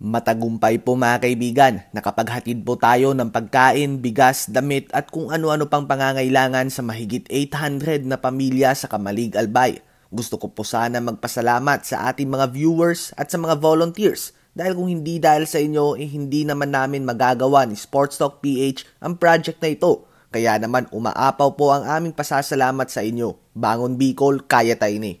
Matagumpay po mga kaibigan, nakapaghatid po tayo ng pagkain, bigas, damit at kung ano-ano pang pangangailangan sa mahigit 800 na pamilya sa Kamalig, Albay. Gusto ko po sana magpasalamat sa ating mga viewers at sa mga volunteers dahil kung hindi dahil sa inyo, hindi naman namin magagawa ni Sports Talk PH ang project na ito. Kaya naman umaapaw po ang aming pasasalamat sa inyo. Bangon Bicol, kaya tayo ni.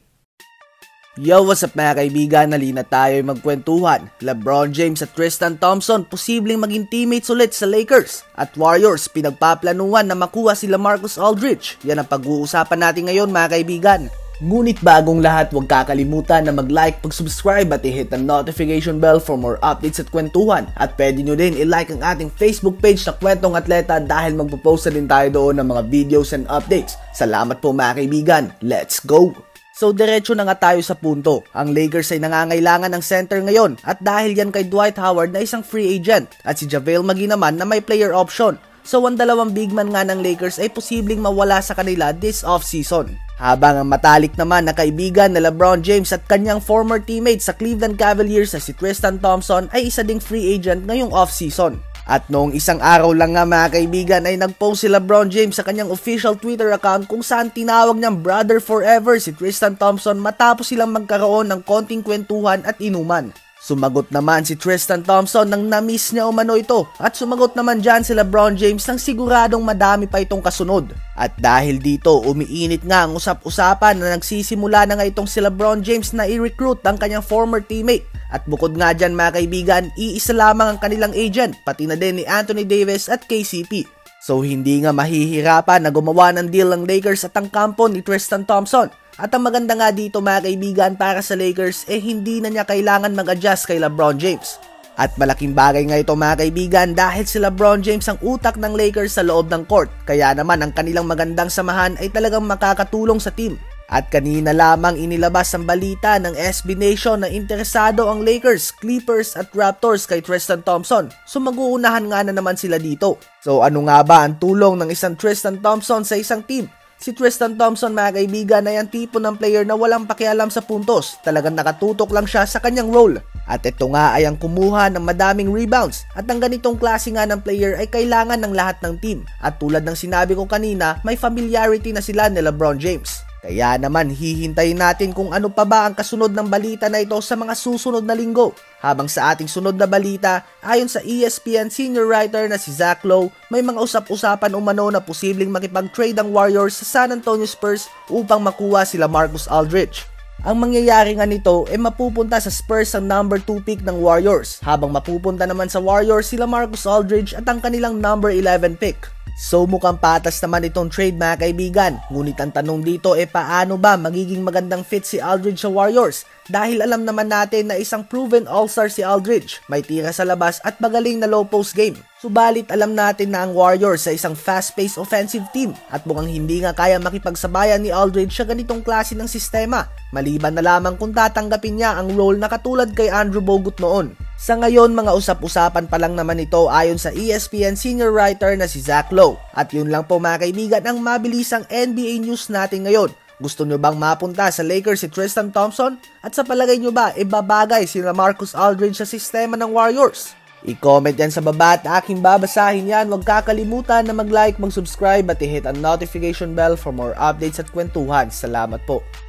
Yo, what's up mga kaibigan? Halina tayo'y magkwentuhan. LeBron James at Tristan Thompson posibleng maging teammates ulit sa Lakers. At Warriors, pinagpaplanuhan na makuha si Lamarcus Aldridge. Yan ang pag-uusapan natin ngayon mga kaibigan. Ngunit bagong lahat, huwag kakalimutan na mag-like, pag-subscribe at i-hit ang notification bell for more updates at kwentuhan. At pwede nyo din i-like ang ating Facebook page na Kwentong Atleta dahil magpo-post na din tayo doon ng mga videos and updates. Salamat po mga kaibigan. Let's go! So diretso na nga tayo sa punto. Ang Lakers ay nangangailangan ng center ngayon at dahil yan kay Dwight Howard na isang free agent at si JaVale Maggi naman na may player option. So ang dalawang big man nga ng Lakers ay posibleng mawala sa kanila this offseason. Habang ang matalik naman na kaibigan na LeBron James at kanyang former teammate sa Cleveland Cavaliers na si Tristan Thompson ay isa ding free agent ngayong offseason. At noong isang araw lang nga mga kaibigan ay nagpost si LeBron James sa kanyang official Twitter account kung saan tinawag niyang brother forever si Tristan Thompson matapos silang magkaroon ng konting kwentuhan at inuman. Sumagot naman si Tristan Thompson nang na-miss niya umano ito at sumagot naman dyan si LeBron James nang siguradong madami pa itong kasunod. At dahil dito umiinit nga ang usap-usapan na nagsisimula na nga itong si LeBron James na i-recruit ang kanyang former teammate. At bukod nga dyan mga kaibigan, iisa lamang ang kanilang agent, pati na din ni Anthony Davis at KCP. So hindi nga mahihirapan na gumawa ng deal ang Lakers at ang kampo ni Tristan Thompson. At ang maganda nga dito mga kaibigan para sa Lakers, hindi na niya kailangan mag-adjust kay LeBron James. At malaking bagay nga ito mga kaibigan dahil si LeBron James ang utak ng Lakers sa loob ng court. Kaya naman ang kanilang magandang samahan ay talagang makakatulong sa team. At kanina lamang inilabas ang balita ng SB Nation na interesado ang Lakers, Clippers at Raptors kay Tristan Thompson. So mag-uunahan nga na naman sila dito. So ano nga ba ang tulong ng isang Tristan Thompson sa isang team? Si Tristan Thompson mga kaibigan ay ang tipo ng player na walang pakialam sa puntos. Talagang nakatutok lang siya sa kanyang role. At ito nga ay ang kumuha ng madaming rebounds. At ang ganitong klase nga ng player ay kailangan ng lahat ng team. At tulad ng sinabi ko kanina, may familiarity na sila ni LeBron James. Kaya naman hihintayin natin kung ano pa ba ang kasunod ng balita na ito sa mga susunod na linggo. Habang sa ating sunod na balita, ayon sa ESPN senior writer na si Zach Lowe, may mga usap-usapan umano na posibleng makipag-trade ang Warriors sa San Antonio Spurs upang makuha sila Lamarcus Aldridge. Ang mangyayari nga nito ay mapupunta sa Spurs ang number 2 pick ng Warriors, habang mapupunta naman sa Warriors sila Lamarcus Aldridge at ang kanilang number 11 pick. So mukhang patas naman itong trade mga kaibigan, ngunit ang tanong dito ay paano ba magiging magandang fit si Aldridge sa Warriors dahil alam naman natin na isang proven all-star si Aldridge, may tira sa labas at magaling na low post game. Subalit alam natin na ang Warriors ay isang fast-paced offensive team at mukhang hindi nga kaya makipagsabayan ni Aldridge sa ganitong klase ng sistema, maliban na lamang kung tatanggapin niya ang role na katulad kay Andrew Bogut noon. Sa ngayon, mga usap-usapan pa lang naman ito ayon sa ESPN senior writer na si Zach Lowe. At yun lang po mga kaibigan ang mabilisang NBA news natin ngayon. Gusto nyo bang mapunta sa Lakers si Tristan Thompson? At sa palagay nyo ba, ibabagay si Lamarcus Aldridge sa sistema ng Warriors? I-comment yan sa baba at aking babasahin yan. Huwag kakalimutan na mag-like, mag-subscribe at i-hit ang notification bell for more updates at kwentuhan. Salamat po.